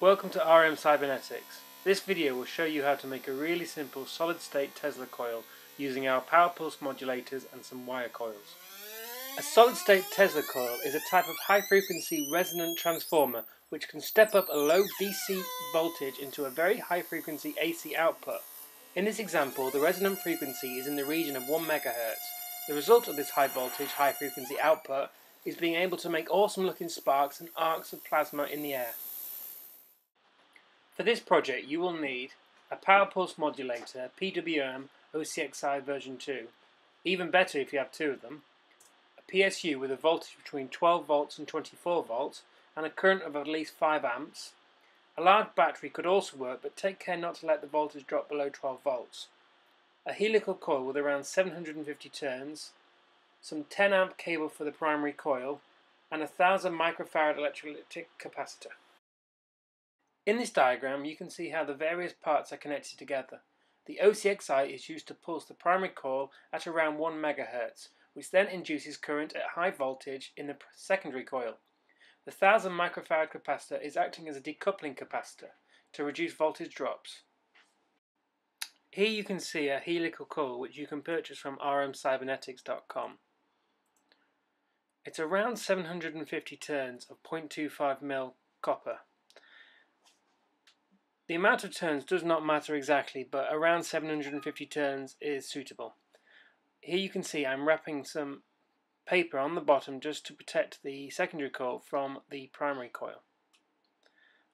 Welcome to RM Cybernetics. This video will show you how to make a really simple solid-state Tesla coil using our power pulse modulators and some wire coils. A solid-state Tesla coil is a type of high-frequency resonant transformer which can step up a low DC voltage into a very high-frequency AC output. In this example, the resonant frequency is in the region of 1 MHz. The result of this high-voltage, high-frequency output is being able to make awesome-looking sparks and arcs of plasma in the air. For this project, you will need a power pulse modulator, PWM, OCXI version 2, even better if you have two of them, a PSU with a voltage between 12 volts and 24 volts, and a current of at least 5 amps. A large battery could also work, but take care not to let the voltage drop below 12 volts. A helical coil with around 750 turns, some 10 amp cable for the primary coil, and a 1000 microfarad electrolytic capacitor. In this diagram, you can see how the various parts are connected together. The OCXI is used to pulse the primary coil at around 1 MHz, which then induces current at high voltage in the secondary coil. The 1000 microfarad capacitor is acting as a decoupling capacitor to reduce voltage drops. Here you can see a helical coil which you can purchase from rmcybernetics.com. It's around 750 turns of 0.25 mm copper. The amount of turns does not matter exactly, but around 750 turns is suitable. Here you can see I'm wrapping some paper on the bottom just to protect the secondary coil from the primary coil.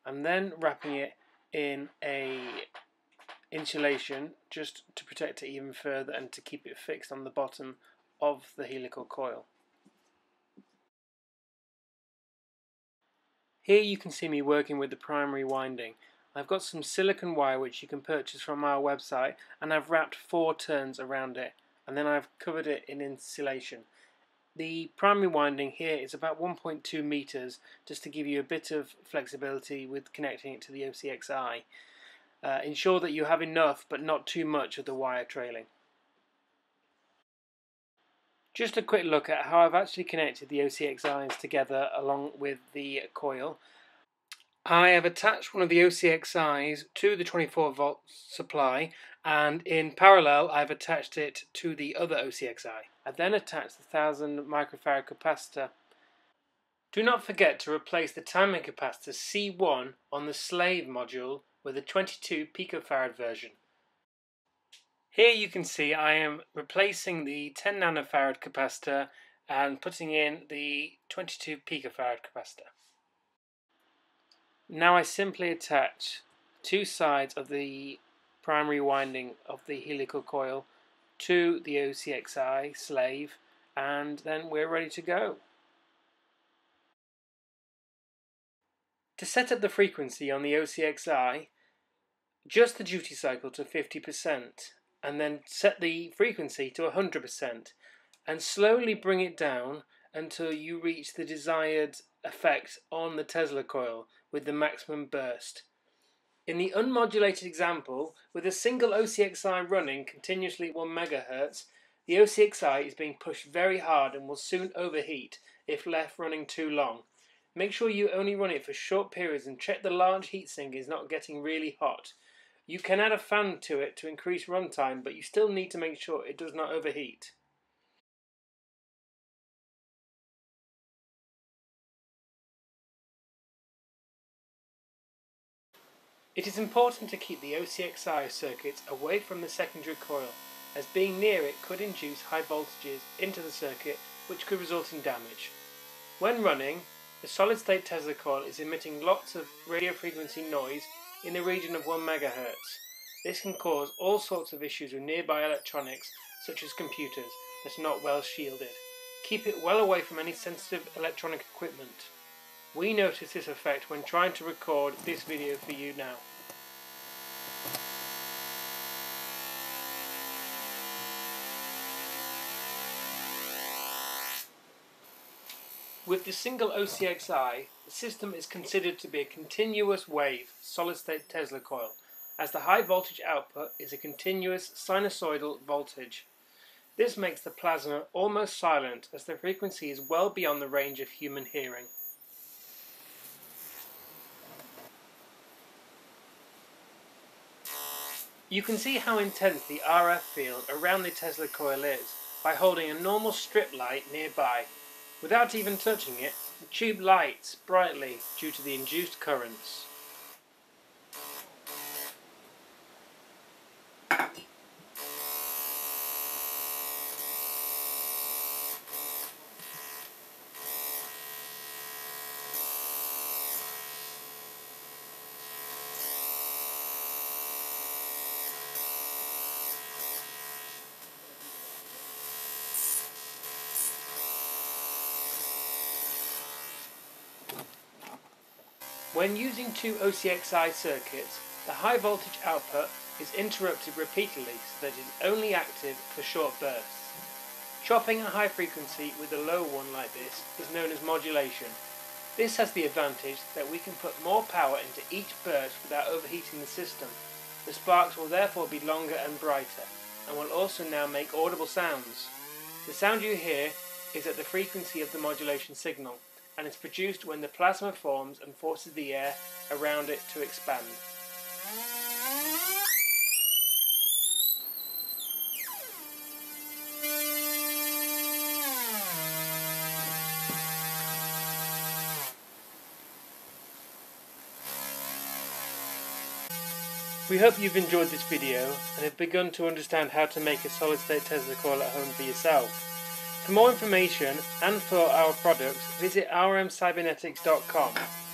I'm then wrapping it in a insulation just to protect it even further and to keep it fixed on the bottom of the helical coil. Here you can see me working with the primary winding. I've got some silicon wire which you can purchase from our website, and I've wrapped 4 turns around it, and then I've covered it in insulation. The primary winding here is about 1.2 meters, just to give you a bit of flexibility with connecting it to the OCXI. Ensure that you have enough but not too much of the wire trailing. Just a quick look at how I've actually connected the OCXIs together along with the coil. I have attached one of the OCXIs to the 24 volt supply, and in parallel I've attached it to the other OCXI. I then attached the 1000 microfarad capacitor. Do not forget to replace the timing capacitor C1 on the slave module with a 22 picofarad version. Here you can see I am replacing the 10 nanofarad capacitor and putting in the 22 picofarad capacitor. Now I simply attach two sides of the primary winding of the helical coil to the OCXI slave, and then we're ready to go. To set up the frequency on the OCXI, adjust the duty cycle to 50% and then set the frequency to 100% and slowly bring it down until you reach the desired effect on the Tesla coil with the maximum burst. In the unmodulated example, with a single OCXI running continuously at 1 MHz, the OCXI is being pushed very hard and will soon overheat if left running too long. Make sure you only run it for short periods and check the large heatsink is not getting really hot. You can add a fan to it to increase runtime, but you still need to make sure it does not overheat. It is important to keep the OCXI circuits away from the secondary coil, as being near it could induce high voltages into the circuit which could result in damage. When running, the solid-state Tesla coil is emitting lots of radio frequency noise in the region of 1 MHz. This can cause all sorts of issues with nearby electronics such as computers that are not well shielded. Keep it well away from any sensitive electronic equipment. We notice this effect when trying to record this video for you now. With the single OCXI, the system is considered to be a continuous wave solid-state Tesla coil, as the high voltage output is a continuous sinusoidal voltage. This makes the plasma almost silent, as the frequency is well beyond the range of human hearing. You can see how intense the RF field around the Tesla coil is by holding a normal strip light nearby. Without even touching it, the tube lights brightly due to the induced currents. When using two OCXI circuits, the high voltage output is interrupted repeatedly so that it is only active for short bursts. Chopping a high frequency with a low one like this is known as modulation. This has the advantage that we can put more power into each burst without overheating the system. The sparks will therefore be longer and brighter, and will also now make audible sounds. The sound you hear is at the frequency of the modulation signal, and is produced when the plasma forms and forces the air around it to expand. We hope you've enjoyed this video and have begun to understand how to make a solid-state Tesla coil at home for yourself. For more information and for our products, visit rmcybernetics.com.